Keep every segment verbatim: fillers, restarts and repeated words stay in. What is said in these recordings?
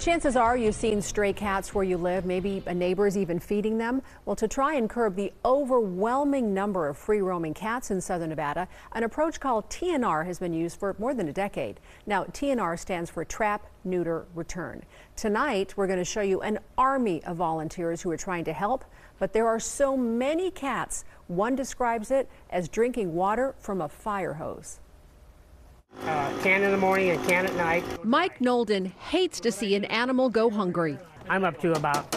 Chances are you've seen stray cats where you live. Maybe a neighbor's even feeding them. Well, to try and curb the overwhelming number of free-roaming cats in Southern Nevada, an approach called T N R has been used for more than a decade. Now, T N R stands for Trap, Neuter, Return. Tonight, we're going to show you an army of volunteers who are trying to help, but there are so many cats. One describes it as drinking water from a fire hose. Uh, can in the morning and can at night. Mike Nolden hates to see an animal go hungry. I'm up to about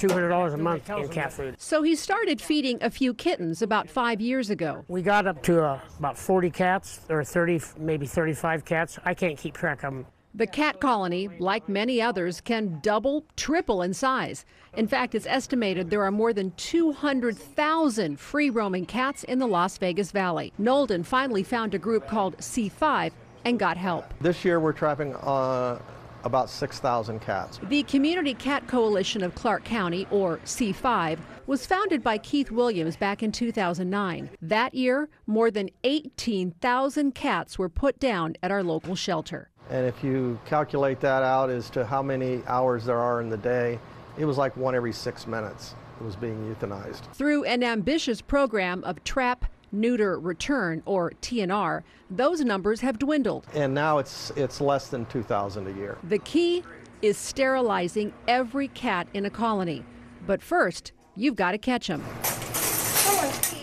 two hundred dollars a month in cat food. So he started feeding a few kittens about five years ago. We got up to uh, about forty cats, or thirty, maybe thirty-five cats. I can't keep track of them. The cat colony, like many others, can double, triple in size. In fact, it's estimated there are more than two hundred thousand free-roaming cats in the Las Vegas Valley. Nolden finally found a group called C five and got help. This year we're trapping uh, about six thousand cats. The Community Cat Coalition of Clark County, or C five, was founded by Keith Williams back in two thousand nine. That year, more than eighteen thousand cats were put down at our local shelter. And if you calculate that out as to how many hours there are in the day, it was like one every six minutes it was being euthanized. Through an ambitious program of Trap, Neuter, Return, or T N R, those numbers have dwindled. And now it's, it's less than two thousand a year. The key is sterilizing every cat in a colony. But first, you've got to catch them.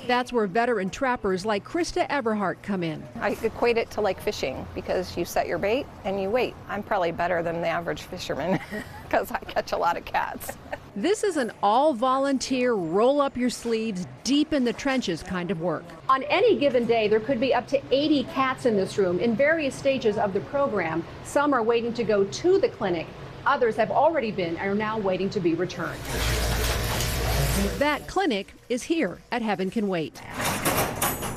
That's where veteran trappers like Krista Everhart come in. I equate it to like fishing, because you set your bait and you wait. I'm probably better than the average fisherman because I catch a lot of cats. This is an all-volunteer, roll-up-your-sleeves, deep-in-the-trenches kind of work. On any given day, there could be up to eighty cats in this room in various stages of the program. Some are waiting to go to the clinic. Others have already been and are now waiting to be returned. That clinic is here at Heaven Can Wait.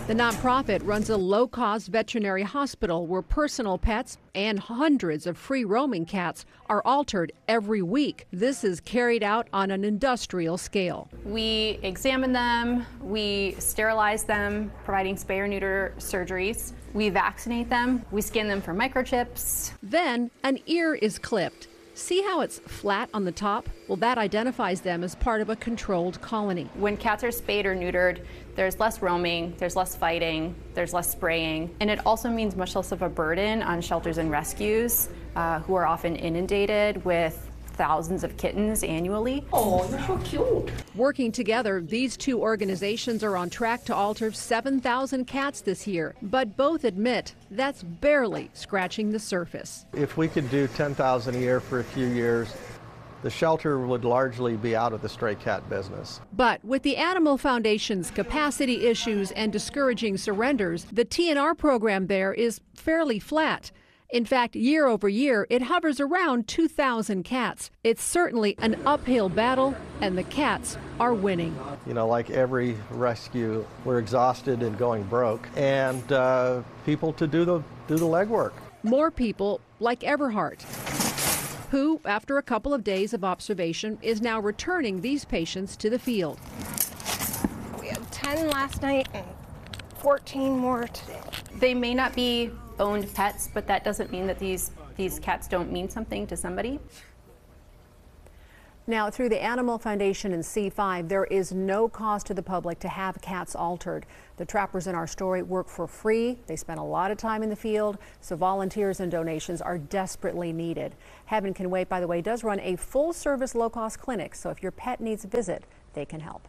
The nonprofit runs a low-cost veterinary hospital where personal pets and hundreds of free-roaming cats are altered every week. This is carried out on an industrial scale. We examine them, we sterilize them, providing spay or neuter surgeries. We vaccinate them, we scan them for microchips. Then an ear is clipped. See how it's flat on the top? Well, that identifies them as part of a controlled colony. When cats are spayed or neutered, there's less roaming, there's less fighting, there's less spraying, and it also means much less of a burden on shelters and rescues, uh, who are often inundated with thousands of kittens annually. Oh, you're so cute. Working together, these two organizations are on track to alter seven thousand cats this year, but both admit that's barely scratching the surface. If we could do ten thousand a year for a few years, the shelter would largely be out of the stray cat business. But with the Animal Foundation's capacity issues and discouraging surrenders, the T N R program there is fairly flat. In fact, year over year, it hovers around two thousand cats. It's certainly an uphill battle, and the cats are winning. You know, like every rescue, we're exhausted and going broke, and uh, people to do the, do the legwork. More people like Everhart, who, after a couple of days of observation, is now returning these patients to the field. We had ten last night and fourteen more today. They may not be owned pets, but that doesn't mean that these these cats don't mean something to somebody. Now, through the Animal Foundation and C five, there is no cost to the public to have cats altered. The trappers in our story work for free. They spend a lot of time in the field, so volunteers and donations are desperately needed. Heaven Can Wait, by the way, does run a full-service, low-cost clinic, so if your pet needs a visit, they can help.